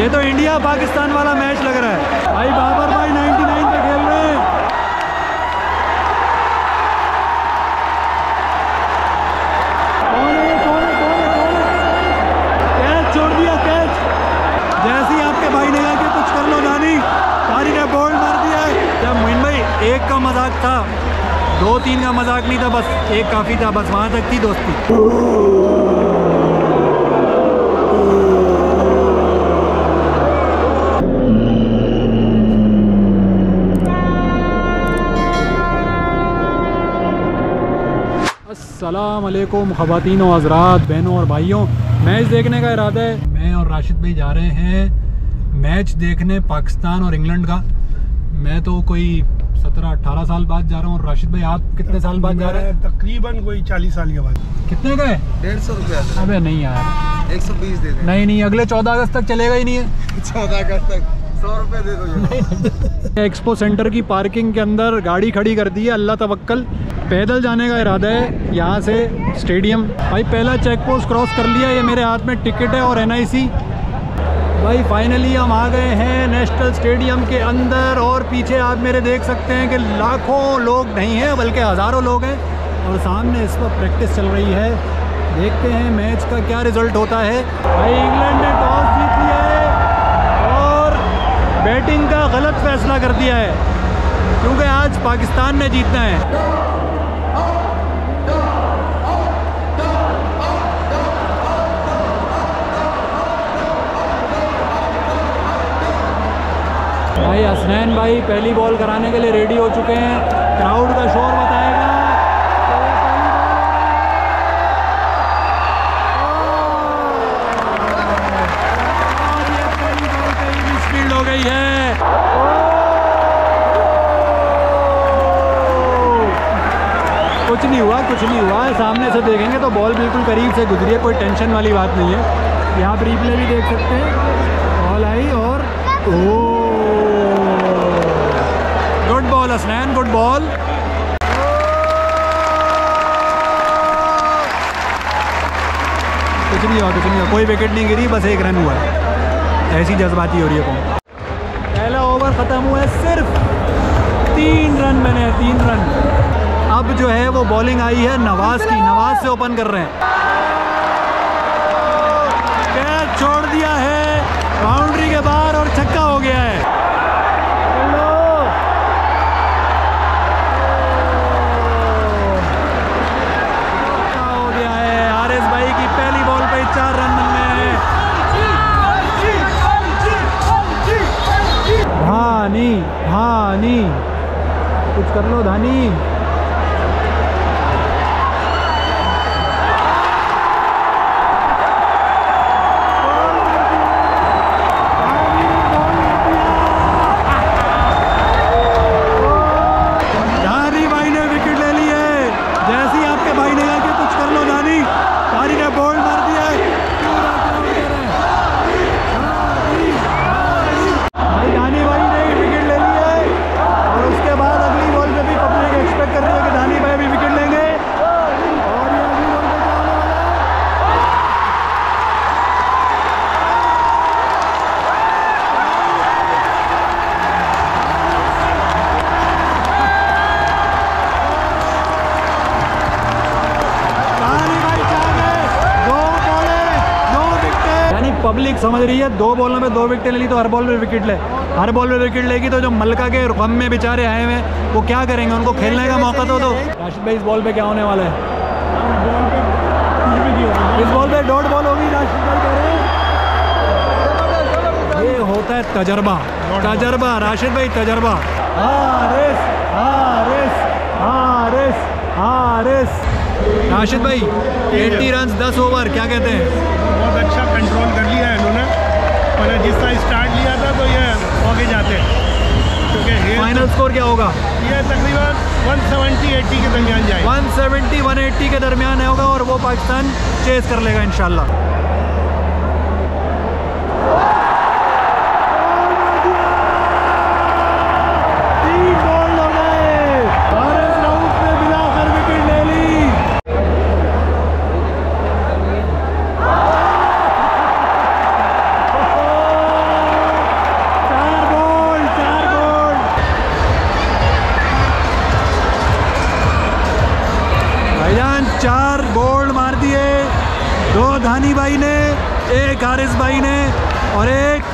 ये तो इंडिया पाकिस्तान वाला मैच लग रहा है भाई। बाबर भाई 99 पे खेल रहे हैं। कैच छोड़ दिया, कैच। जैसे ही आपके भाई ने कहा कि कुछ कर लो धानी, धानी ने बॉल मार दिया। जब मोइन भाई एक का मजाक था, 2-3 का मजाक नहीं था, बस एक काफ़ी था, बस वहाँ तक थी दोस्ती। अस्सलाम वालेकुम ख़वातीन और हज़रात, बहनों और भाइयों, मैच देखने का इरादा है। मैं और राशिद भाई जा रहे हैं मैच देखने पाकिस्तान और इंग्लैंड का। मैं तो कोई 17-18 साल बाद जा रहा हूँ। और राशिद भाई आप कितने साल बाद जा रहे हैं? तकरीबन कोई 40 साल के बाद। कितने का है? 150 रुपया। अबे नहीं यार, 120 दे दे। नहीं, अगले 14 अगस्त तक चलेगा ही नहीं है। 14 अगस्त तक 100 रुपये दे दो। एक्सपो सेंटर की पार्किंग के अंदर गाड़ी खड़ी कर दी है। अल्लाह तवक्कल, पैदल जाने का इरादा है यहाँ से स्टेडियम। भाई पहला चेक पोस्ट क्रॉस कर लिया। ये मेरे हाथ में टिकट है और NIC। भाई फाइनली हम आ गए हैं नेशनल स्टेडियम के अंदर। और पीछे आप मेरे देख सकते हैं कि लाखों लोग नहीं हैं बल्कि हज़ारों लोग हैं। और सामने इस वक्त प्रैक्टिस चल रही है। देखते हैं मैच का क्या रिजल्ट होता है। भाई इंग्लैंड ने टॉस जीत लिया है और बैटिंग का गलत फैसला कर दिया है क्योंकि आज पाकिस्तान ने जीतना है। भाई हसनैन भाई पहली बॉल कराने के लिए रेडी हो चुके हैं। क्राउड का शोर बताएगा। और ये पहली बॉल पे ही मिस फील्ड हो गई है। कुछ नहीं हुआ, कुछ नहीं हुआ। सामने से देखेंगे तो बॉल बिल्कुल करीब से गुजरी है, कोई टेंशन वाली बात नहीं है। यहाँ पर रिप्ले भी देख सकते हैं। बॉल आई और ओ बॉल हसनैन, गुड बॉल। कुछ नहीं हुआ, कुछ नहीं हुआ, कोई विकेट नहीं गिरी, बस 1 रन हुआ है। ऐसी जज्बाती हो रही है कौन। पहला ओवर ख़त्म हुआ है, सिर्फ 3 रन बने हैं, 3 रन। अब जो है वो बॉलिंग आई है नवाज की। नवाज से ओपन कर रहे हैं। कैच छोड़ दिया है बाउंड्री के बाहर और छक्का हो गया है। धानी कुछ कर लो धानी। धानी भाई ने विकेट ले ली है। जैसे ही आपके भाई ने कहा कि कुछ कर लो धानी, धानी ने बॉल मार दिया है। धानी भाई पब्लिक समझ रही है 2 बॉलों में 2 विकेटें ले ली तो हर बॉल में विकेट ले, हर बॉल में विकेट लेगी तो जो मलका के गम में बेचारे आए हुए हैं वो क्या करेंगे? उनको खेलने का मौका तो दो। राशिद भाई इस बॉल पे क्या होने वाला है? इस बॉल पे डॉट बॉल होगी। राशिद भाई कह रहे हैं ये होता है तजर्बा, तजर्बा राशिद भाई, तजर्बा। हारिस हारिस हारिस हारिस। राशिद भाई 80 रन 10 ओवर, क्या कहते हैं? बहुत अच्छा कंट्रोल कर लिया है इन्होंने। मैंने जिस तरह स्टार्ट लिया था तो ये आगे जाते हैं क्योंकि फाइनल स्कोर क्या होगा? ये तकरीबन 170-80 के दरमियान जाए, 170-180 के दरमियान होगा और वो पाकिस्तान चेस कर लेगा इंशाल्लाह। चार बोल्ड मार दिए, दो धानी भाई ने, एक हारिस भाई ने और एक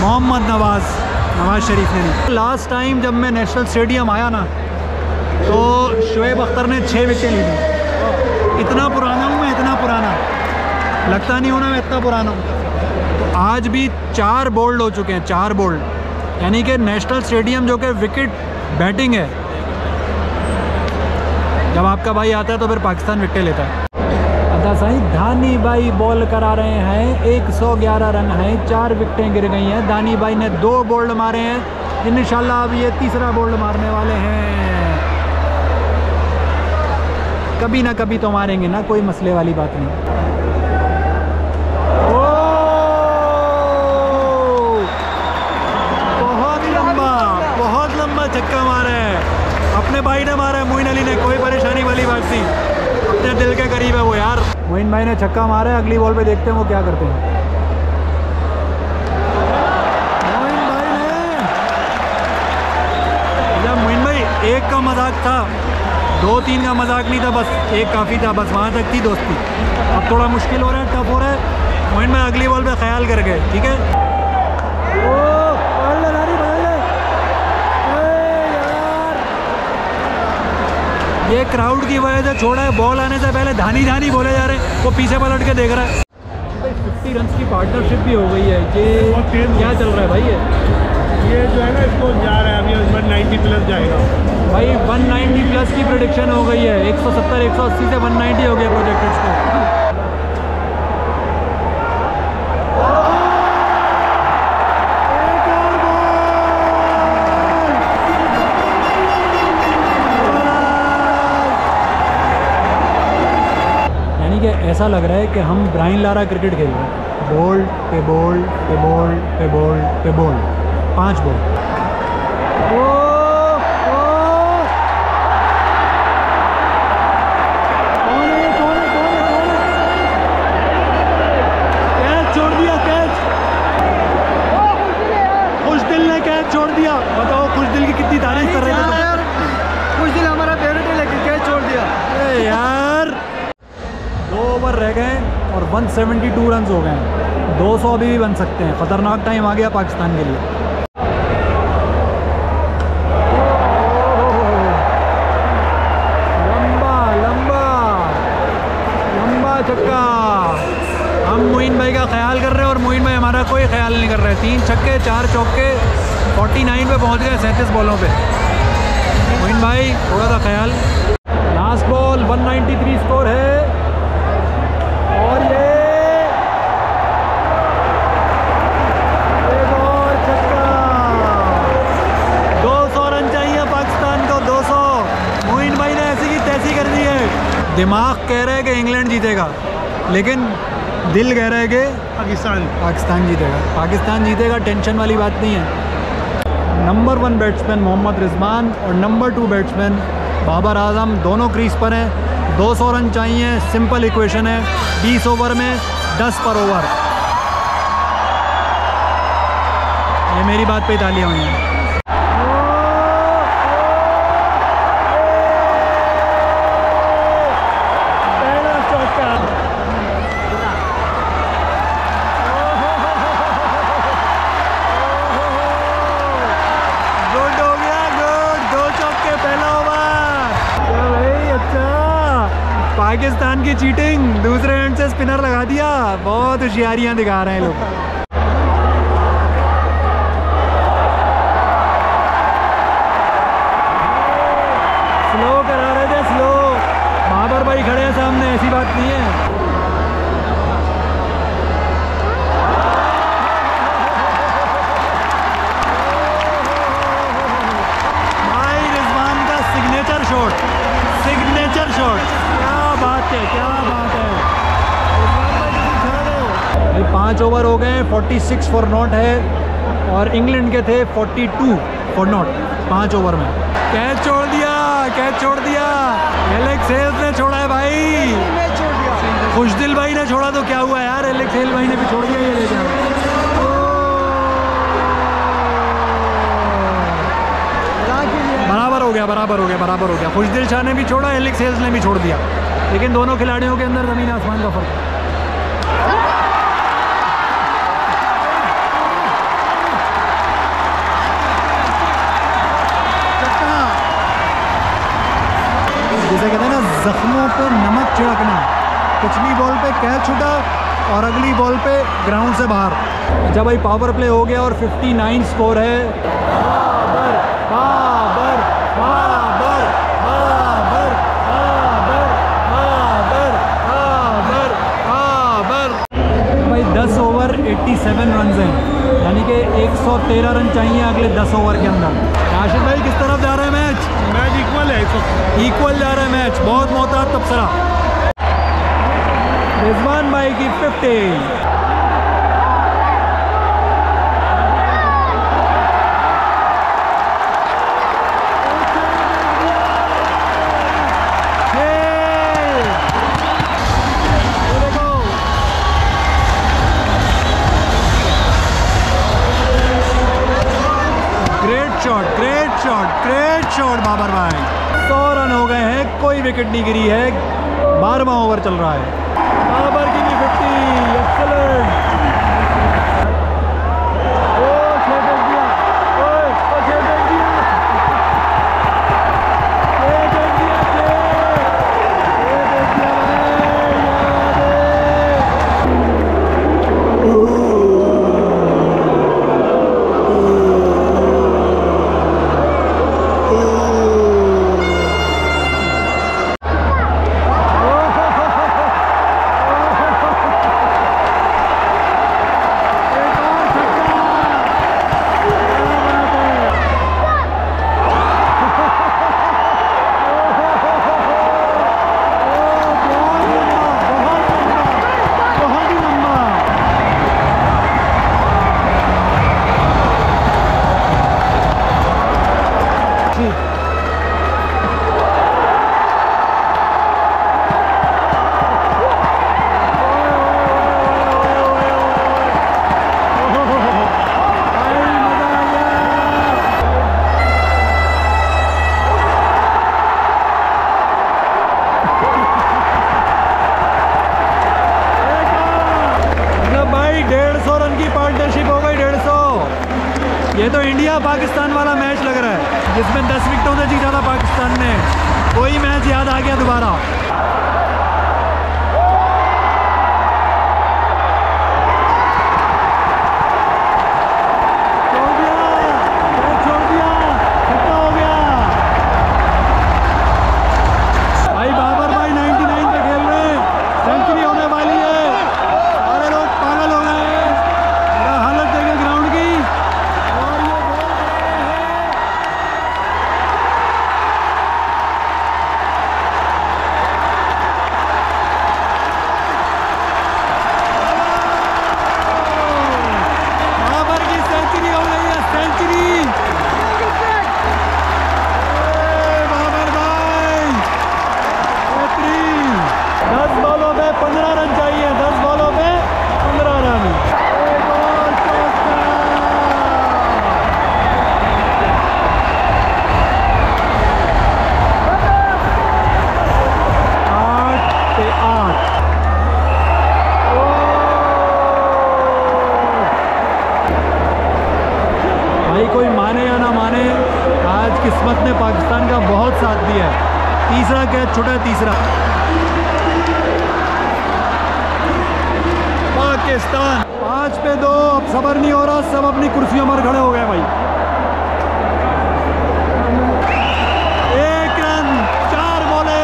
मोहम्मद नवाज शरीफ ने। लास्ट टाइम जब मैं नेशनल स्टेडियम आया ना तो शुएब अख्तर ने 6 विकेट ली थी। इतना पुराना हूँ मैं, इतना पुराना लगता नहीं हूँ ना मैं, इतना पुराना हूँ। आज भी 4 बोल्ड हो चुके हैं, 4 बोल्ड, यानी कि नेशनल स्टेडियम जो कि विकेट बैटिंग है, जब आपका भाई आता है तो फिर पाकिस्तान विकेट लेता है। साई धानी भाई बॉल करा रहे हैं, 111 रन हैं, 4 विकेटें गिर गई हैं। धानी भाई ने 2 बोल्ड मारे हैं, इंशाल्लाह अब ये तीसरा बोल्ड मारने वाले हैं। कभी ना कभी तो मारेंगे ना, कोई मसले वाली बात नहीं। ओ बहुत लंबा छक्का मारा है, अपने भाई ने मारा है मोइन अली ने, कोई परेशानी वाली बात नहीं, अपने दिल के करीब है वो यार। मोइन भाई ने छक्का मारा है, अगली बॉल पे देखते हैं वो क्या करते हैं। मोइन भाई ने, जब मोइन भाई 1 का मजाक था, 2-3 का मजाक नहीं था, बस 1 काफ़ी था, बस वहाँ तक थी दोस्ती। अब थोड़ा मुश्किल हो रहा है, टफ हो रहा है। मोइन भाई अगली बॉल पे ख्याल कर गए, ठीक है। ये क्राउड की वजह से छोड़ा है, बॉल आने से पहले धानी बोले जा रहे, वो पीछे पलट के देख रहा है। 50 रन की पार्टनरशिप भी हो गई है, ये क्या चल रहा है भाई? ये जो है ना, इसको जा रहा है अभी 190 प्लस जाएगा भाई, 190 प्लस की प्रेडिक्शन हो गई है। 170 180 से 190 हो गया प्रोजेक्टेड स्कोर। ऐसा लग रहा है कि हम ब्राइन लारा क्रिकेट खेल रहे हैं, बोल्ड पे बोल्ड पे बोल्ड पे बोल्ड पे बोल्ड, 5 बोल। कैच छोड़ दिया, कैच खुशदिल ने, कैच छोड़ दिया। बताओ खुशदिल की कितनी तारीफ कर रहे थे यार, खुशदिल हमारा फेवरेट है लेकिन कैच छोड़ दिया। अरे यार 2 ओवर रह गए और 172 रन हो गए हैं, 200 अभी भी बन सकते हैं। खतरनाक टाइम आ गया पाकिस्तान के लिए। लंबा लंबा लंबा छक्का। हम मोइन भाई का ख्याल कर रहे हैं और मोइन भाई हमारा कोई ख्याल नहीं कर रहे। 3 छक्के, 4 चौके, 49 पे पहुंच गए 37 बॉलों पे। मोइन भाई थोड़ा सा ख्याल। लास्ट बॉल 193 स्कोर है। दिमाग कह रहा है कि इंग्लैंड जीतेगा, लेकिन दिल कह रहा है कि पाकिस्तान जीतेगा। पाकिस्तान जीतेगा, टेंशन वाली बात नहीं है। नंबर 1 बैट्समैन मोहम्मद रिजवान और नंबर 2 बैट्समैन बाबर आजम दोनों क्रीज पर हैं। 200 रन चाहिए, सिंपल इक्वेशन है। 20 ओवर में 10 पर ओवर। ये मेरी बात पे तालियां हुई हैं। पाकिस्तान की चीटिंग, दूसरे एंड से स्पिनर लगा दिया। बहुत होशियारियां दिखा रहे हैं लोग। स्लो करा रहे थे, स्लो। बाबर भाई खड़े हैं सामने, ऐसी बात नहीं है। भाई रिजवान का सिग्नेचर शॉट, सिग्नेचर शॉट, क्या बात है भाई। 5 ओवर हो गए, 46 फॉर नॉट है और इंग्लैंड के थे 42 फॉर नॉट 5 ओवर में। कैच छोड़ दिया, कैच छोड़ दिया। एलेक्स हेल्स ने छोड़ा है भाई, खुशदिल भाई ने छोड़ा तो क्या हुआ यार, एलेक्स हेल्स भाई ने भी छोड़ दिया। ये बराबर हो गया, बराबर हो गया, बराबर हो गया। खुशदिल शाह ने भी छोड़ा, एलेक्स हेल्स ने भी छोड़ दिया। लेकिन दोनों खिलाड़ियों के अंदर ज़मीन आसमान का फर्क है। जैसे कहते हैं ना, जख्मों पर नमक छिड़कना। पिछली बॉल पे कैच छूटा और अगली बॉल पे ग्राउंड से बाहर। अच्छा भाई, पावर प्ले हो गया और 59 स्कोर है। बाबर बाबर बाबर बाबर बाबर बाबर बाबर बाबर। भाई 10 ओवर 87 रन हैं, यानी कि 113 रन चाहिए अगले 10 ओवर के अंदर। राशिद भाई, किस तरफ जा रहा है मैच? मैच इक्वल है, इक्वल जा रहा है मैच। बहुत मोहतात तबसरा रिजवान भाई की 50। Great shot, great shot, great shot Babar भाई। 100 रन हो गए हैं, कोई विकेट नहीं गिरी है, 12वां ओवर चल रहा है। बाबर की 50, एक्सीलेंट। ओ खेल दिया, ओए ओ खेल दिया, खेल दिया, खेल दिया पाकिस्तान वाला मैच लग रहा है, जिसमें 10 विकेटों से जीता था पाकिस्तान ने। कोई मैच याद आ गया दोबारा। पाकिस्तान 5 पे 2, अब सबर नहीं हो रहा, सब अपनी कुर्सियों पर खड़े हो गए भाई। 1 रन, 4 बॉले।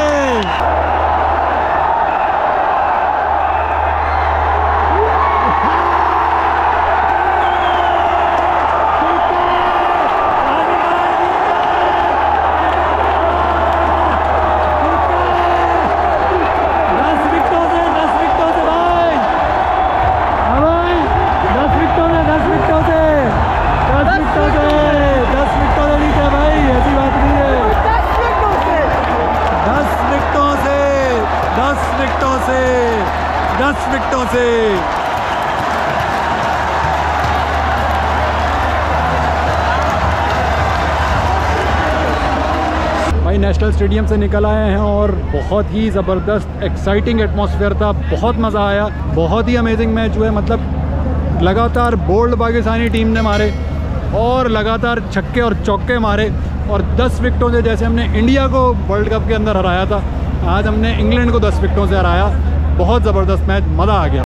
नेशनल स्टेडियम से निकल आए हैं और बहुत ही ज़बरदस्त एक्साइटिंग एटमॉस्फेयर था, बहुत मज़ा आया, बहुत ही अमेजिंग मैच हुआ। मतलब लगातार बोल्ड पाकिस्तानी टीम ने मारे और लगातार छक्के और चौके मारे और 10 विकेटों से, जैसे हमने इंडिया को वर्ल्ड कप के अंदर हराया था, आज हमने इंग्लैंड को 10 विकेटों से हराया। बहुत ज़बरदस्त मैच, मज़ा आ गया।